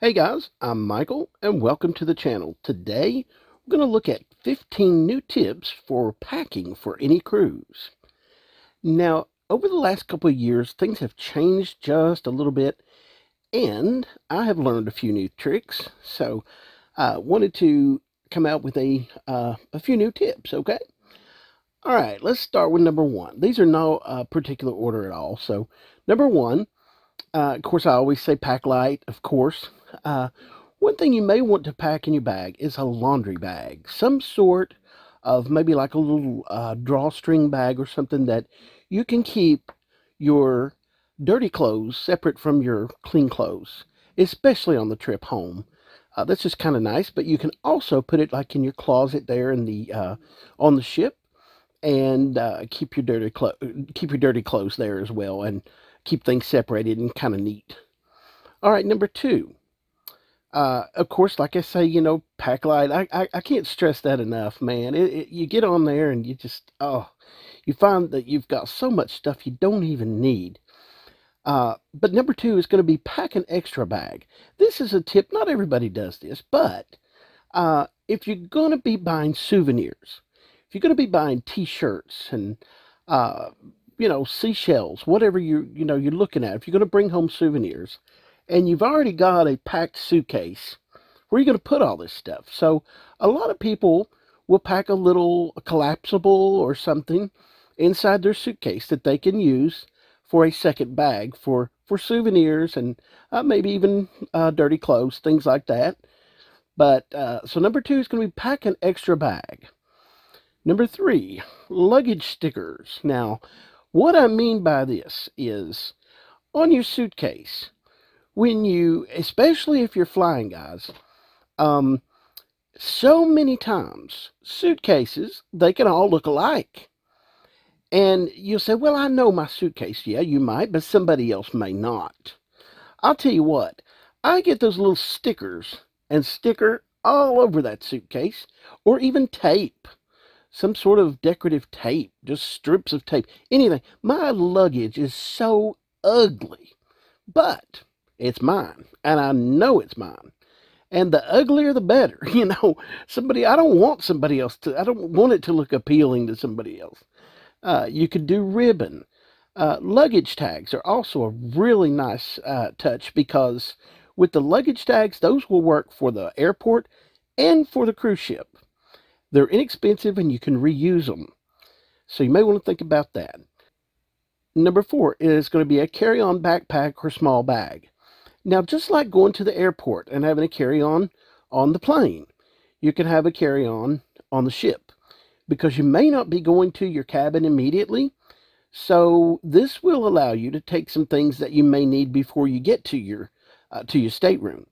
Hey guys, I'm Michael and welcome to the channel. Today we're going to look at 15 new tips for packing for any cruise. Now, over the last couple of years, things have changed just a little bit and I have learned a few new tricks. So I wanted to come out with a few new tips, okay? All right, let's start with number one. These are no particular order at all. So number one, of course, I always say pack light, of course. One thing you may want to pack in your bag is a laundry bag, some sort of maybe like a little drawstring bag or something that you can keep your dirty clothes separate from your clean clothes, especially on the trip home. That's just kind of nice, but you can also put it like in your closet there in the on the ship and keep your dirty clothes there as well and keep things separated and kind of neat. All right, number two. Of course, like I say, you know, pack light. I can't stress that enough, man. You get on there and you just, you find that you've got so much stuff you don't even need. But number two is going to be pack an extra bag. This is a tip. Not everybody does this, but if you're going to be buying souvenirs, if you're going to be buying T-shirts and, you know, seashells, whatever you're looking at, if you're going to bring home souvenirs, and you've already got a packed suitcase, where are you going to put all this stuff? So a lot of people will pack a little collapsible or something inside their suitcase that they can use for a second bag for souvenirs and maybe even dirty clothes, things like that. But so number two is going to be pack an extra bag. Number three, luggage stickers. Now, what I mean by this is on your suitcase, when you, especially if you're flying, guys, so many times suitcases, they can all look alike. And you'll say, well, I know my suitcase. Yeah, you might, but somebody else may not. I'll tell you what, I get those little stickers and sticker all over that suitcase, or even tape, some sort of decorative tape, just strips of tape, anything. My luggage is so ugly, but it's mine, and I know it's mine. And the uglier, the better. You know, I don't want it to look appealing to somebody else. You could do ribbon. Luggage tags are also a really nice touch, because with the luggage tags, those will work for the airport and for the cruise ship. They're inexpensive, and you can reuse them. So you may want to think about that. Number four is going to be a carry-on backpack or small bag. Now, just like going to the airport and having a carry-on on the plane, you can have a carry-on on the ship, because you may not be going to your cabin immediately. So this will allow you to take some things that you may need before you get to your stateroom.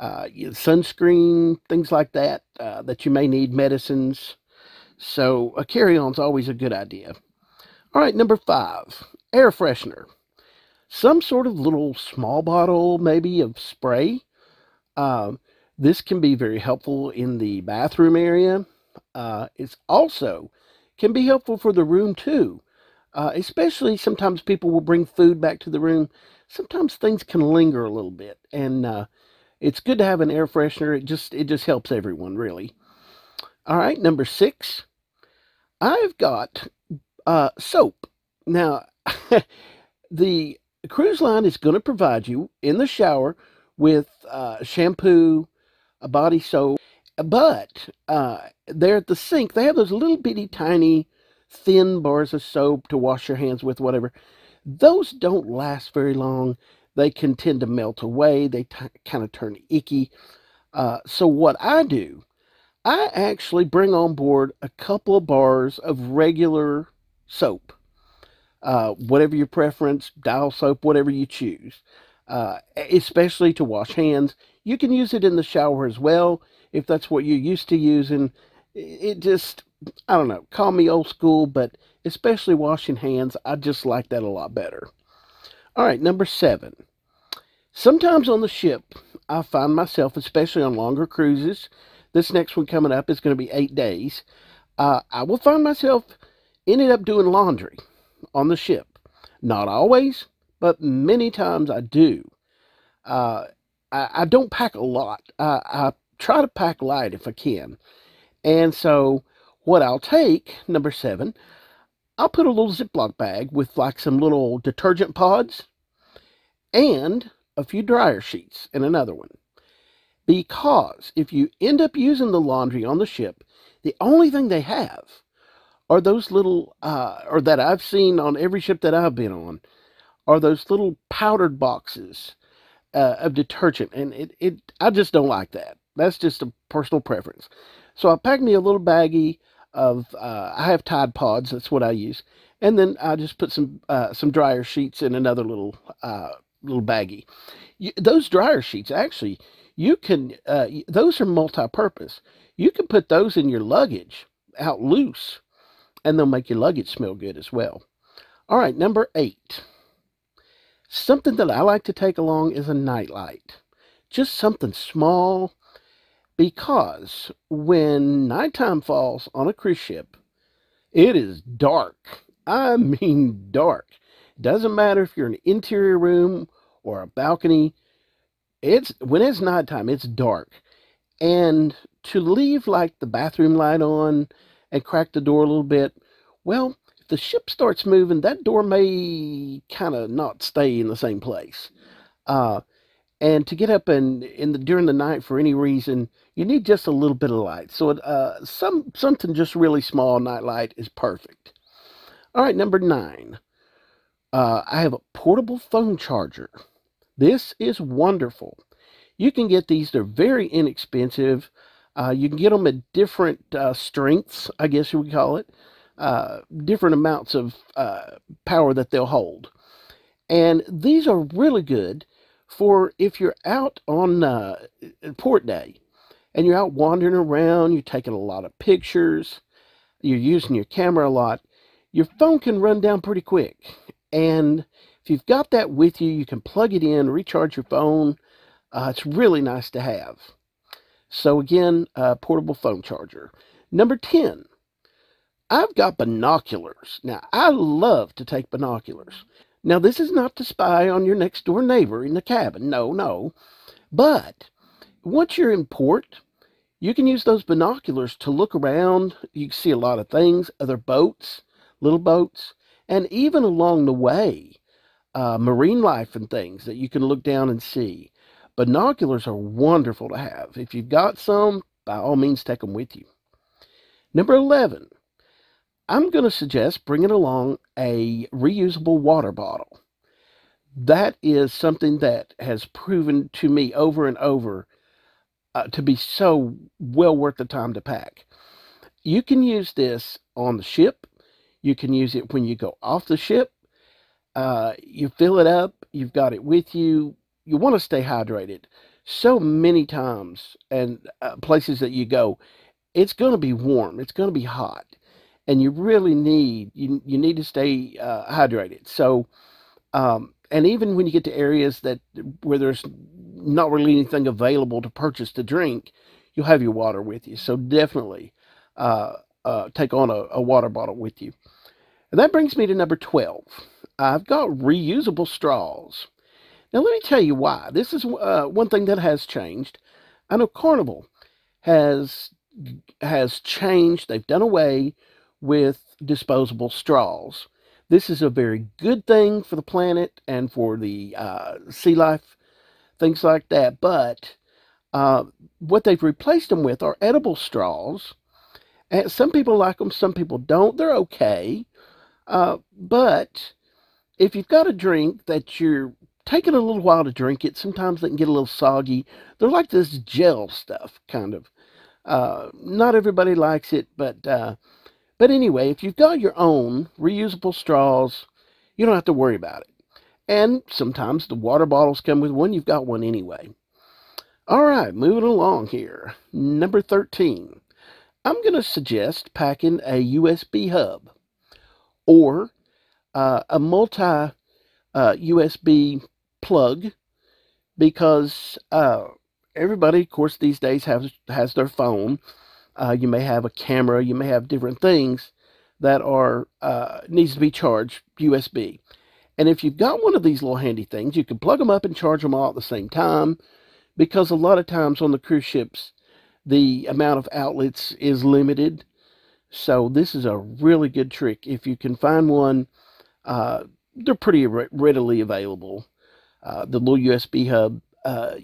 Sunscreen, things like that, that you may need, medicines. So a carry-on is always a good idea. All right, number five, air freshener. Some sort of little small bottle, maybe, of spray. This can be very helpful in the bathroom area. It's also can be helpful for the room, too. Especially sometimes people will bring food back to the room. Sometimes things can linger a little bit, and it's good to have an air freshener. It just helps everyone, really. All right, number six. I've got soap. Now, the cruise line is going to provide you in the shower with shampoo, a body soap. But there at the sink, they have those little bitty tiny thin bars of soap to wash your hands with, whatever. Those don't last very long. They can tend to melt away. They kind of turn icky. So what I do, I actually bring on board a couple of bars of regular soap. Whatever your preference, dial soap, whatever you choose. Especially to wash hands. You can use it in the shower as well, if that's what you're used to using. It just, I don't know, call me old school, but especially washing hands, I just like that a lot better. All right, number seven. Sometimes on the ship, I find myself, especially on longer cruises, this next one coming up is going to be 8 days, I will find myself ended up doing laundry on the ship. Not always, but many times I do. I don't pack a lot. I try to pack light if I can. And so what I'll take, number 7, I'll put a little Ziploc bag with like some little detergent pods and a few dryer sheets and another one. Because if you end up using the laundry on the ship, the only thing they have are those little, or that I've seen on every ship that I've been on, are those little powdered boxes of detergent. And I just don't like that. That's just a personal preference. So I packed me a little baggie of, I have Tide Pods, that's what I use. And then I just put some dryer sheets in another little, little baggie. Those dryer sheets, actually, you can, those are multi-purpose. You can put those in your luggage out loose, and they'll make your luggage smell good as well. All right, number 8. Something that I like to take along is a nightlight. Just something small, because when nighttime falls on a cruise ship, it is dark. I mean dark. Doesn't matter if you're in an interior room or a balcony. When it's nighttime, it's dark. And to leave like the bathroom light on and crack the door a little bit, well, the ship starts moving, that door may kind of not stay in the same place. And to get up and during the night for any reason, you need just a little bit of light. So something just really small, night light is perfect. All right, number 9. I have a portable phone charger. This is wonderful. You can get these. They're very inexpensive. You can get them at different strengths, I guess you would call it. Different amounts of power that they'll hold. And these are really good for if you're out on port day and you're out wandering around, you're taking a lot of pictures, you're using your camera a lot, your phone can run down pretty quick. And if you've got that with you, you can plug it in, recharge your phone. It's really nice to have. So again, portable phone charger. Number 10. I've got binoculars. Now, I love to take binoculars. Now, this is not to spy on your next door neighbor in the cabin. No, no. But once you're in port, you can use those binoculars to look around. You can see a lot of things, other boats, little boats, and even along the way, marine life and things that you can look down and see. Binoculars are wonderful to have. If you've got some, by all means, take them with you. Number 11. I'm going to suggest bringing along a reusable water bottle. That is something that has proven to me over and over to be so well worth the time to pack. You can use this on the ship. You can use it when you go off the ship. You fill it up. You've got it with you. You want to stay hydrated. So many times and places that you go, it's going to be warm. It's going to be hot. And you really need, you need to stay hydrated. So, and even when you get to areas where there's not really anything available to purchase to drink, you'll have your water with you. So definitely take on a water bottle with you. And that brings me to number 12. I've got reusable straws. Now, let me tell you why. This is one thing that has changed. I know Carnival has changed. They've done away with disposable straws. This is a very good thing for the planet and for the sea life, things like that. But what they've replaced them with are edible straws. And some people like them, some people don't. They're okay. But if you've got a drink that you're taking a little while to drink it, sometimes they can get a little soggy. They're like this gel stuff, kind of. Not everybody likes it, but anyway, if you've got your own reusable straws, you don't have to worry about it. And sometimes the water bottles come with one. You've got one anyway. All right, moving along here. Number 13. I'm going to suggest packing a USB hub or a multi-USB plug, because everybody, of course, these days has their phone. You may have a camera, you may have different things that are, needs to be charged USB. And if you've got one of these little handy things, you can plug them up and charge them all at the same time. because a lot of times on the cruise ships, the amount of outlets is limited. So this is a really good trick. If you can find one, they're pretty readily available. The little USB hub,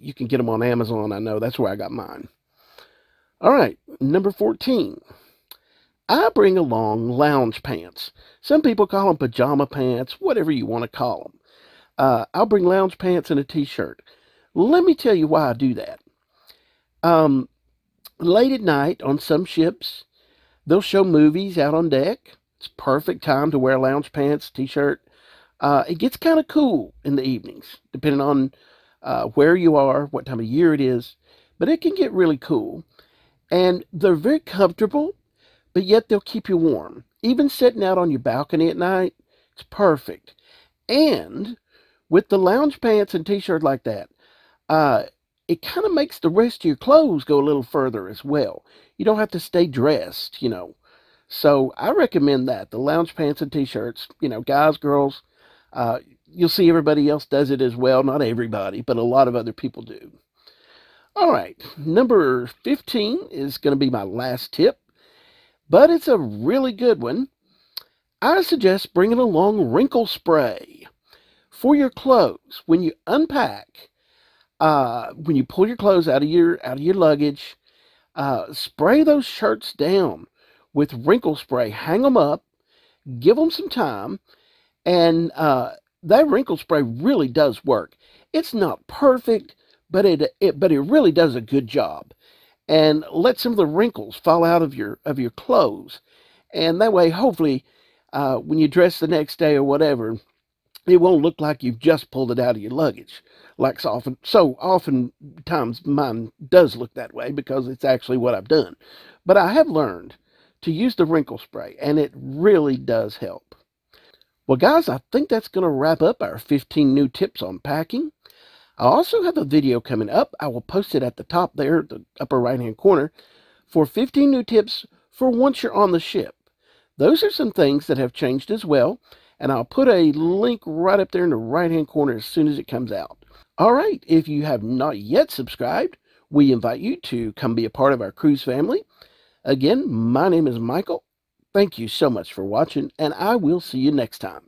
you can get them on Amazon. I know that's where I got mine. All right, number 14. I bring along lounge pants. Some people call them pajama pants, whatever you want to call them. I'll bring lounge pants and a t-shirt. Let me tell you why I do that. Late at night on some ships, they'll show movies out on deck. It's perfect time to wear lounge pants, t-shirt. It gets kind of cool in the evenings, depending on where you are, what time of year it is. But it can get really cool. And they're very comfortable, but yet they'll keep you warm. Even sitting out on your balcony at night, it's perfect. And with the lounge pants and t-shirt like that, it kind of makes the rest of your clothes go a little further as well. You don't have to stay dressed, you know. So I recommend that, the lounge pants and t-shirts, you know, guys, girls. You'll see everybody else does it as well. Not everybody, but a lot of other people do. All right, number 15 is going to be my last tip, but it's a really good one. I suggest bringing along wrinkle spray for your clothes. When you unpack, when you pull your clothes out of your luggage, spray those shirts down with wrinkle spray. Hang them up, give them some time, and that wrinkle spray really does work. It's not perfect, but it really does a good job, and let some of the wrinkles fall out of your clothes, and that way, hopefully, when you dress the next day or whatever, it won't look like you've just pulled it out of your luggage, like so oftentimes mine does look that way, because it's actually what I've done. But I have learned to use the wrinkle spray, and it really does help. Well, guys, I think that's going to wrap up our 15 new tips on packing. I also have a video coming up. I will post it at the top there, the upper right-hand corner, for 15 new tips for once you're on the ship. Those are some things that have changed as well, and I'll put a link right up there in the right-hand corner as soon as it comes out. All right, if you have not yet subscribed, we invite you to come be a part of our cruise family. Again, my name is Michael. Thank you so much for watching, and I will see you next time.